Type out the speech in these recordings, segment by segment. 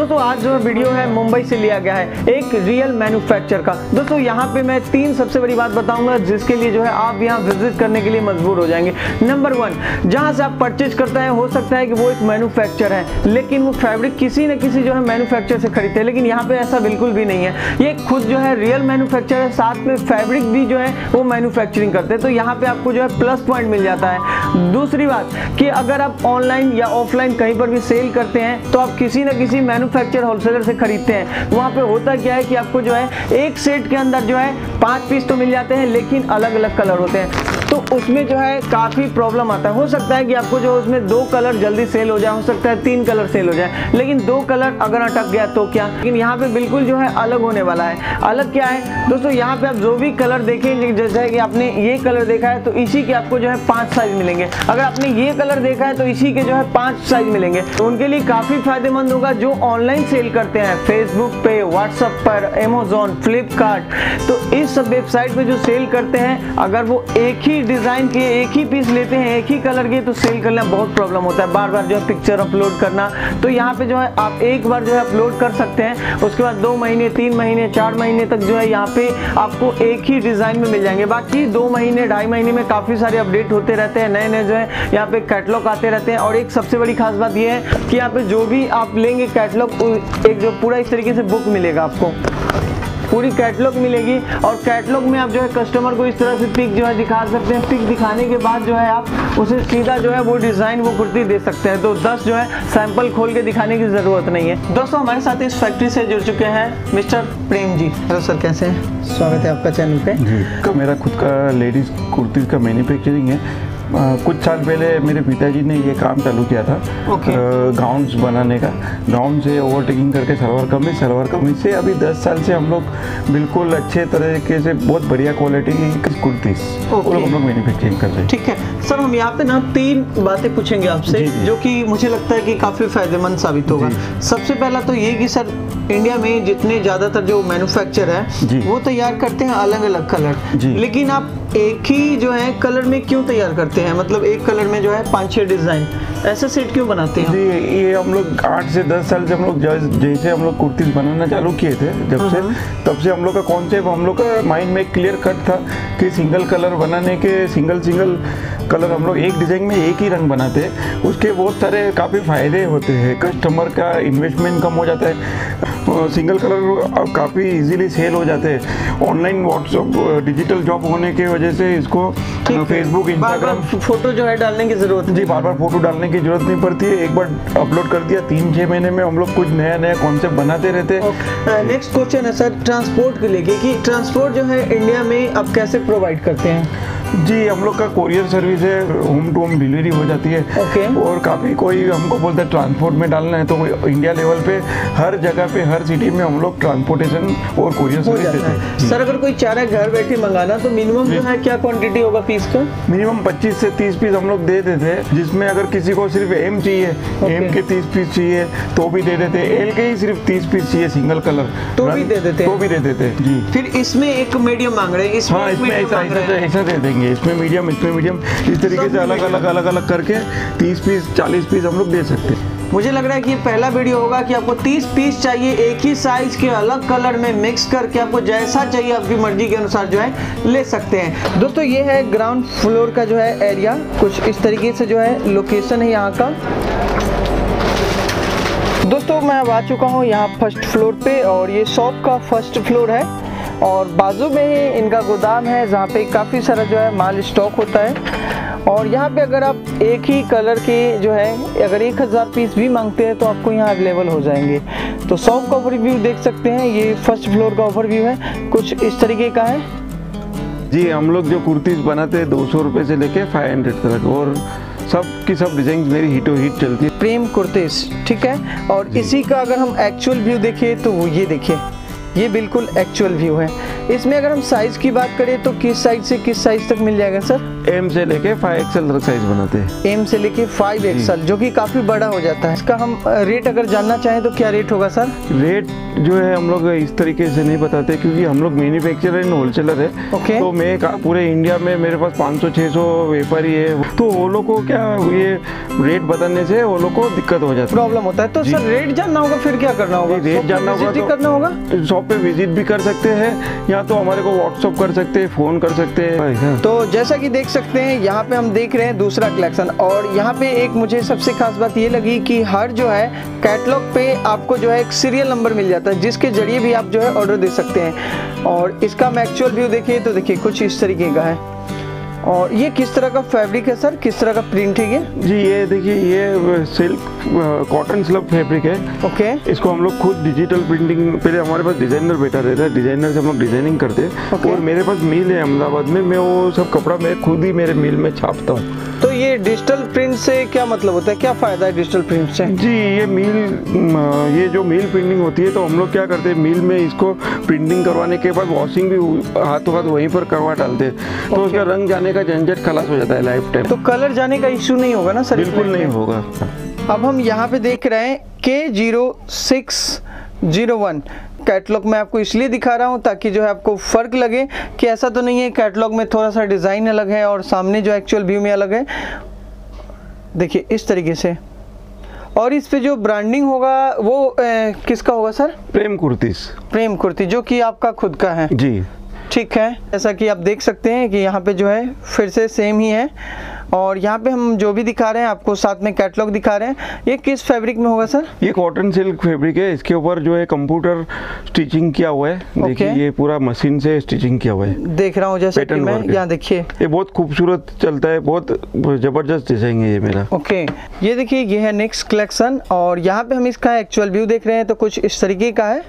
दोस्तों आज जो वीडियो है मुंबई से लिया गया है एक रियल मैन्युफैक्चर का। दोस्तों यहाँ पे मैं 3 सबसे बड़ी बात बताऊंगा जिसके लिए जो है आप यहाँ विजिट करने के लिए मजबूर हो जाएंगे। नंबर 1, जहाँ से आप परचेज करते हैं हो सकता है कि वो एक मैन्युफैक्चर है लेकिन वो फैब्रिक किसी न किसी जो है मैन्युफैक्चर से खरीदते हैं, लेकिन यहाँ पे ऐसा बिल्कुल भी नहीं है। ये खुद जो है रियल मैन्युफैक्चर है, साथ में फैब्रिक भी जो है वो मैन्युफैक्चरिंग करते हैं, तो यहाँ पे आपको जो है प्लस पॉइंट मिल जाता है। दूसरी बात कि अगर आप ऑनलाइन या ऑफलाइन कहीं पर भी सेल करते हैं तो आप किसी न किसी मैन्युफैक्चर होलसेलर से खरीदते हैं। वहाँ पे होता क्या है कि आपको जो है एक सेट के अंदर जो है 5 पीस तो मिल जाते हैं लेकिन अलग अलग कलर होते हैं, तो उसमें जो है काफ़ी प्रॉब्लम आता है। हो सकता है कि आपको जो उसमें 2 कलर जल्दी सेल हो जाए, हो सकता है 3 कलर सेल हो जाए, लेकिन 2 कलर अगर अटक गया तो क्या। लेकिन यहाँ पे बिल्कुल जो है अलग होने वाला है। अलग क्या है दोस्तों, यहाँ पे आप जो भी कलर देखेंगे, जैसे कि आपने ये कलर देखा है तो इसी के आपको जो है 5 साइज मिलेंगे, अगर आपने ये कलर देखा है तो इसी के जो है 5 साइज मिलेंगे। तो उनके लिए काफ़ी फायदेमंद होगा जो ऑनलाइन सेल करते हैं, फेसबुक पे, व्हाट्सअप पर, अमेजोन, फ्लिपकार्ट, तो इस सब वेबसाइट पर जो सेल करते हैं अगर वो एक ही डिजाइन के एक ही पीस लेते हैं, एक ही कलर के, तो सेल करना बहुत प्रॉब्लम होता है, बार बार जो है पिक्चर अपलोड करना। तो यहाँ पे जो है आप एक बार जो है अपलोड कर सकते हैं, उसके बाद 2 महीने, 3 महीने, 4 महीने तक जो है यहाँ पे आपको एक ही डिजाइन में मिल जाएंगे। बाकी 2 महीने, 2.5 महीने में काफी सारे अपडेट होते रहते हैं, नए नए जो है यहाँ पे कैटलॉग आते रहते हैं। और एक सबसे बड़ी खास बात यह है कि यहाँ पे जो भी आप लेंगे कैटलॉग एक जो पूरा इस तरीके से बुक मिलेगा, आपको पूरी कैटलॉग मिलेगी और कैटलॉग में आप जो है कस्टमर को इस तरह से पिक जो है दिखा सकते हैं। पिक दिखाने के बाद जो है आप उसे सीधा जो है वो डिज़ाइन, वो कुर्ती दे सकते हैं। तो 10 जो है सैंपल खोल के दिखाने की ज़रूरत नहीं है। दोस्तों हमारे साथ इस फैक्ट्री से जुड़ चुके हैं mister Prem ji. Hello sir, कैसे हैं? स्वागत है आपका चैनल पे जी। मेरा खुद का लेडीज़ कुर्ती का मैन्युफैक्चरिंग है। कुछ साल पहले मेरे पिताजी ने ये काम चालू किया था, गाउन्स बनाने का। गाउन से ओवरटेकिंग करके सलवार कमीज से अभी 10 साल से हम लोग बिल्कुल अच्छे तरीके से बहुत बढ़िया क्वालिटी की कुर्तीस हम लोग मैन्युफैक्चरिंग कर रहे हैं। ठीक है सर, हम यहाँ पे ना 3 बातें पूछेंगे आपसे जो कि मुझे लगता है कि काफ़ी फायदेमंद साबित होगा। सबसे पहला तो ये कि सर इंडिया में जितने ज़्यादातर जो मैन्युफैक्चर है वो तैयार करते हैं अलग अलग कलर, लेकिन आप एक ही जो है कलर में क्यों तैयार करते हैं? मतलब एक कलर में जो है 5-6 डिज़ाइन ऐसा सेट क्यों बनाते हैं? ये हम लोग 8 से 10 साल से हम लोग जैसे हम लोग कुर्तीज़ बनाना चालू किए थे जब से, तब से हम लोग का कॉन्सेप्ट, हम लोग का माइंड में क्लियर कट था कि सिंगल कलर बनाने के, सिंगल कलर हम लोग एक डिज़ाइन में एक ही रंग बनाते हैं। उसके बहुत सारे काफ़ी फ़ायदे होते हैं, कस्टमर का इन्वेस्टमेंट कम हो जाता है, सिंगल कलर काफ़ी इजीली सेल हो जाते हैं। ऑनलाइन व्हाट्सअप डिजिटल जॉब होने के वजह से इसको फेसबुक, इंस्टाग्राम, फोटो जो है डालने की ज़रूरत नहीं, बार बार फोटो डालने की ज़रूरत नहीं पड़ती है। एक बार अपलोड कर दिया, 3-6 महीने में हम लोग कुछ नया कॉन्सेप्ट बनाते रहते हैं। नेक्स्ट क्वेश्चन है सर ट्रांसपोर्ट के लेके कि ट्रांसपोर्ट जो है इंडिया में आप कैसे प्रोवाइड करते हैं? जी हम लोग का कोरियर सर्विस है, होम टू होम डिलीवरी हो जाती है। और काफ़ी कोई हमको बोलता है ट्रांसपोर्ट में डालना है तो इंडिया लेवल पे हर जगह पे, हर सिटी में हम लोग ट्रांसपोर्टेशन और कोरियर सर्विस देते हैं। सर अगर कोई चारा घर बैठे मंगाना तो मिनिमम जो है क्या क्वांटिटी होगा पीस का? मिनिमम 25 से 30 पीस हम लोग दे देते हैं, जिसमें अगर किसी को सिर्फ एम चाहिए, एम के 30 पीस चाहिए तो भी दे देते हैं, एल के ही सिर्फ 30 पीस चाहिए सिंगल कलर तो भी दे देते हैं जी। फिर इसमें एक मीडियम मांग रहे हैं, ऐसा दे देंगे, इसमें मीडियम इस तरीके से अलग अलग करके 30 पीस 40 पीस हम लोग दे सकते हैं। मुझे लग रहा है कि ये पहला वीडियो होगा कि आपको 30 पीस चाहिए एक ही साइज के, अलग कलर में मिक्स करके आपको जैसा चाहिए आपकी मर्जी के अनुसार जो है ले सकते हैं। दोस्तों ये है ग्राउंड फ्लोर का जो है एरिया, कुछ इस तरीके से जो है लोकेशन है यहाँ का। दोस्तों मैं अब आ चुका हूँ यहाँ फर्स्ट फ्लोर पे और ये शॉप का फर्स्ट फ्लोर है और बाजू में ही इनका गोदाम है जहाँ पे काफ़ी सारा जो है माल स्टॉक होता है। और यहाँ पे अगर आप एक ही कलर के जो है अगर 1000 पीस भी मांगते हैं तो आपको यहाँ अवेलेबल हो जाएंगे। तो शॉप का ओवरव्यू देख सकते हैं, ये फर्स्ट फ्लोर का ओवरव्यू है, कुछ इस तरीके का है जी। हम लोग जो कुर्तीज़ बनाते हैं 200 रुपये से लेके 500 तक और सब डिजाइन मेरी हिटो हिट चलती है। प्रेम कुर्तीस, ठीक है। और इसी का अगर हम एक्चुअल व्यू देखें तो ये बिल्कुल एक्चुअल व्यू है। इसमें अगर हम साइज की बात करें तो किस साइज से किस साइज तक मिल जाएगा सर? एम से लेके 5XL तक साइज बनाते हैं। एम से लेके 5XL जो कि काफी बड़ा हो जाता है। इसका हम रेट अगर जानना चाहें तो क्या रेट होगा सर? रेट जो है हम लोग इस तरीके से नहीं बताते क्योंकि हम लोग मैन्युफैक्चरर एंड होलसेलर है। तो मैं पूरे इंडिया में मेरे पास 500-600 व्यापारी है, तो वो लोग को क्या ये रेट बताने से वो लोग को दिक्कत हो जाती है, प्रॉब्लम होता है। तो सर रेट जानना होगा फिर क्या करना होगा? रेट जानना होगा तो करना होगा शॉप पे विजिट भी कर सकते हैं या तो हमारे को व्हाट्सअप कर सकते हैं, फोन कर सकते हैं। तो जैसा कि देख सकते हैं यहाँ पे हम देख रहे हैं दूसरा कलेक्शन, और यहाँ पे एक मुझे सबसे खास बात ये लगी कि हर जो है कैटलॉग पे आपको जो है एक सीरियल नंबर मिल जाता है जिसके जरिए भी आप जो है ऑर्डर दे सकते हैं। और इसका हम एक्चुअल व्यू देखिए तो देखिए कुछ इस तरीके का है। और ये किस तरह का फैब्रिक है सर, किस तरह का प्रिंट है ये? जी ये देखिए ये सिल्क कॉटन स्लब फैब्रिक है। ओके। इसको हम लोग खुद डिजिटल प्रिंटिंग, पहले हमारे पास डिजाइनर बैठा रहता है, डिजाइनर से हम लोग डिजाइनिंग करते हैं। और मेरे पास मिल है अहमदाबाद में, मैं वो सब कपड़ा मैं खुद ही मेरे मिल में छापता हूँ। तो ये डिजिटल प्रिंट से क्या मतलब होता है, क्या फायदा है डिजिटल प्रिंट से? जी ये जो मिल प्रिंटिंग होती है तो हम लोग क्या करते हैं मिल में इसको प्रिंटिंग करवाने के बाद वॉशिंग भी हाथों हाथ वहीं पर करवा डालते हैं, तो उसका रंग जाने का झंझट खलास हो जाता है लाइफ टाइम। तो कलर जाने का इश्यू नहीं होगा ना सर? बिल्कुल नहीं होगा। अब हम यहाँ पे देख रहे हैं K0601 कैटलॉग में, आपको इसलिए दिखा रहा हूं ताकि जो है आपको फ़र्क लगे कि ऐसा तो नहीं है कैटलॉग में थोड़ा सा डिज़ाइन अलग है और सामने जो एक्चुअल व्यू में अलग है। देखिए इस तरीके से। और इस पे जो ब्रांडिंग होगा वो किसका होगा सर? प्रेम कुर्तीस। प्रेम कुर्ती जो कि आपका खुद का है? जी। ठीक है, जैसा कि आप देख सकते हैं कि यहाँ पे जो है फिर से सेम ही है। और यहाँ पे हम जो भी दिखा रहे हैं आपको साथ में कैटलॉग दिखा रहे हैं। ये किस फैब्रिक में होगा सर? ये कॉटन सिल्क फैब्रिक है, इसके ऊपर जो है कंप्यूटर स्टिचिंग किया हुआ है। देखिए ये पूरा मशीन से स्टिचिंग किया हुआ है, देख रहा हूँ जैसे कि मैं यहाँ। देखिए ये बहुत खूबसूरत चलता है, बहुत जबरदस्त डिजाइन है ये मेरा। ओके, ये देखिए ये है नेक्स्ट कलेक्शन, और यहाँ पे हम इसका एक्चुअल व्यू देख रहे हैं तो कुछ इस तरीके का है,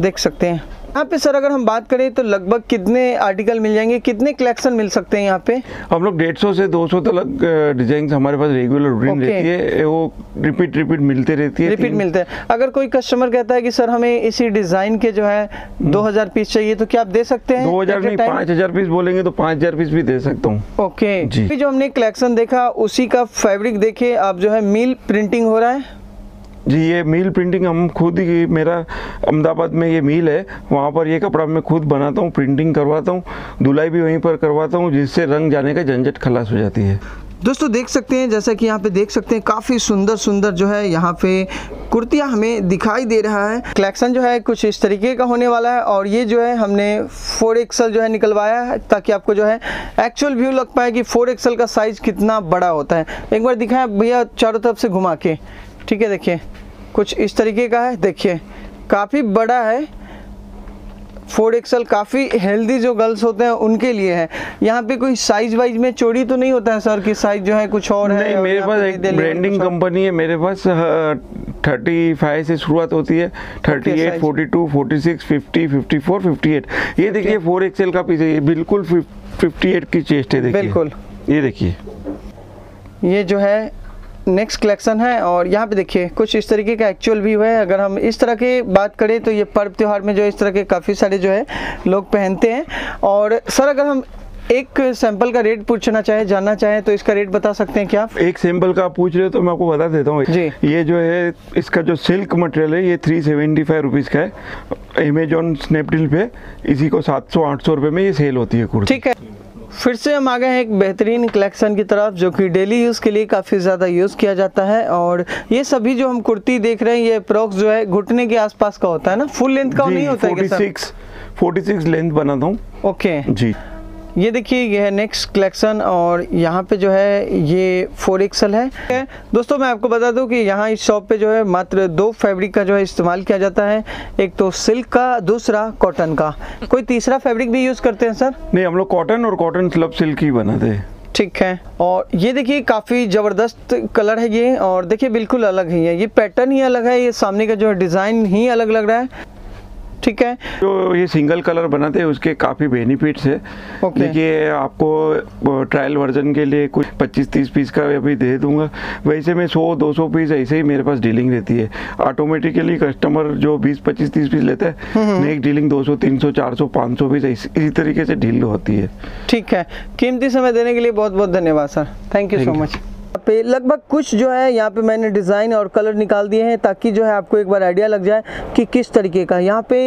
देख सकते हैं। यहाँ पे सर अगर हम बात करें तो लगभग कितने आर्टिकल मिल जाएंगे, कितने कलेक्शन मिल सकते हैं यहाँ पे? हम लोग 150 से 200 तक डिजाइन हमारे पास रेगुलर रूटीन रहती है, वो रिपीट मिलते रहती है। रिपीट मिलते हैं। अगर कोई कस्टमर कहता है कि सर हमें इसी डिजाइन के जो है 2000 पीस चाहिए तो क्या आप दे सकते हैं? 2000 नहीं 5000 पीस बोलेंगे तो 5000 पीस भी दे सकता हूँ। ओके, जो हमने कलेक्शन देखा उसी का फैब्रिक देखे आप जो है मिल प्रिंटिंग हो रहा है। जी ये मील प्रिंटिंग हम खुद ही, मेरा अहमदाबाद में ये मील है, वहाँ पर ये कपड़ा मैं खुद बनाता हूँ, प्रिंटिंग करवाता हूँ, धुलाई भी वहीं पर करवाता हूँ, जिससे रंग जाने का झंझट खलास हो जाती है। दोस्तों देख सकते हैं, जैसा कि यहाँ पे देख सकते हैं काफ़ी सुंदर सुंदर जो है यहाँ पे कुर्तियाँ हमें दिखाई दे रहा है। कलेक्शन जो है कुछ इस तरीके का होने वाला है, और ये जो है हमने 4XL जो है निकलवाया है ताकि आपको जो है एक्चुअल व्यू लग पाए कि 4XL का साइज़ कितना बड़ा होता है। एक बार दिखाएं भैया चारों तरफ से घुमा के। ठीक है, देखिए कुछ इस तरीके का है। देखिए काफ़ी बड़ा है 4XL, काफ़ी हेल्दी जो गर्ल्स होते हैं उनके लिए है। यहाँ पे कोई साइज वाइज में चोरी तो नहीं होता है सर कि साइज जो है कुछ और है? नहीं, मेरे पास एक ब्रांडिंग कंपनी है, मेरे पास 35 से शुरुआत होती है, 38, 42, 46, 50, 54, 58। ये देखिए 4XL का पीस है, ये बिल्कुल 58 की चेस्ट है। देखिए बिल्कुल, ये देखिए ये जो है नेक्स्ट कलेक्शन है। और यहाँ पे देखिए कुछ इस तरीके का एक्चुअल व्यू है। अगर हम इस तरह के बात करें तो ये पर्व त्यौहार में जो इस तरह के काफ़ी सारे जो है लोग पहनते हैं। और सर अगर हम एक सैंपल का रेट पूछना चाहे, जानना चाहे तो इसका रेट बता सकते हैं क्या आप? एक सैंपल का पूछ रहे हो तो मैं आपको बता देता हूँ जी। ये जो है इसका जो सिल्क मटेरियल है ये 375 रुपीज़ का है। अमेजोन स्नैपडील पे इसी को 700-800 रुपये में ये सेल होती है कुर्ती। ठीक है, फिर से हम आ गए हैं एक बेहतरीन कलेक्शन की तरफ जो कि डेली यूज़ के लिए काफ़ी ज़्यादा यूज़ किया जाता है। और ये सभी जो हम कुर्ती देख रहे हैं ये अप्रॉक्स जो है घुटने के आसपास का होता है ना, फुल लेंथ का नहीं होता है? 46 लेंथ बनाता हूँ। ओके जी, ये देखिए ये है नेक्स्ट कलेक्शन, और यहाँ पे जो है ये 4XL है। दोस्तों मैं आपको बता दूं कि यहाँ इस शॉप पे जो है मात्र 2 फैब्रिक का जो है इस्तेमाल किया जाता है, एक तो सिल्क का, दूसरा कॉटन का। कोई तीसरा फैब्रिक भी यूज़ करते हैं सर? नहीं, हम लोग कॉटन और कॉटन स्लब सिल्क ही बनाते हैं। ठीक है, और ये देखिए काफ़ी ज़बरदस्त कलर है ये, और देखिए बिल्कुल अलग ही है, ये पैटर्न ही अलग है, ये सामने का जो है डिज़ाइन ही अलग लग रहा है। ठीक है। जो ये सिंगल कलर बनाते हैं उसके काफ़ी बेनिफिट्स है। देखिए आपको ट्रायल वर्जन के लिए कुछ 25-30 पीस का अभी दे दूंगा, वैसे मैं 100-200 पीस ऐसे ही मेरे पास डीलिंग रहती है। ऑटोमेटिकली कस्टमर जो 20-25-30 पीस लेता है, नेक्स्ट डीलिंग 200-300-400-500 पीस इसी तरीके से डील होती है। ठीक है, कीमती समय देने के लिए बहुत बहुत धन्यवाद sir, thank you so much. पे लगभग कुछ जो है यहाँ पे मैंने डिज़ाइन और कलर निकाल दिए हैं ताकि जो है आपको एक बार आइडिया लग जाए कि किस तरीके का यहाँ पे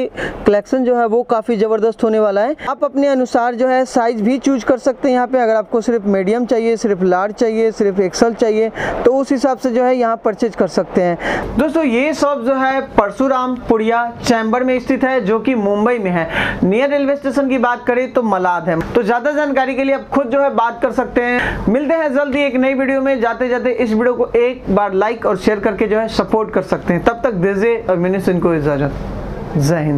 कलेक्शन जो है वो काफ़ी ज़बरदस्त होने वाला है। आप अपने अनुसार जो है साइज़ भी चूज कर सकते हैं यहाँ पे। अगर आपको सिर्फ मीडियम चाहिए, सिर्फ लार्ज चाहिए, सिर्फ एक्सल चाहिए, तो उस हिसाब से जो है यहाँ परचेज कर सकते हैं। दोस्तों ये शॉप जो है परशुराम पुड़िया चैम्बर में स्थित है, जो कि मुंबई में है। नियर रेलवे स्टेशन की बात करें तो मलाद है। तो ज़्यादा जानकारी के लिए आप खुद जो है बात कर सकते हैं। मिलते हैं जल्दी एक नई वीडियो में। जाते जाते इस वीडियो को एक बार लाइक और शेयर करके जो है सपोर्ट कर सकते हैं। तब तक दीजिए और मुझे इनको इजाजत। जय हिंद।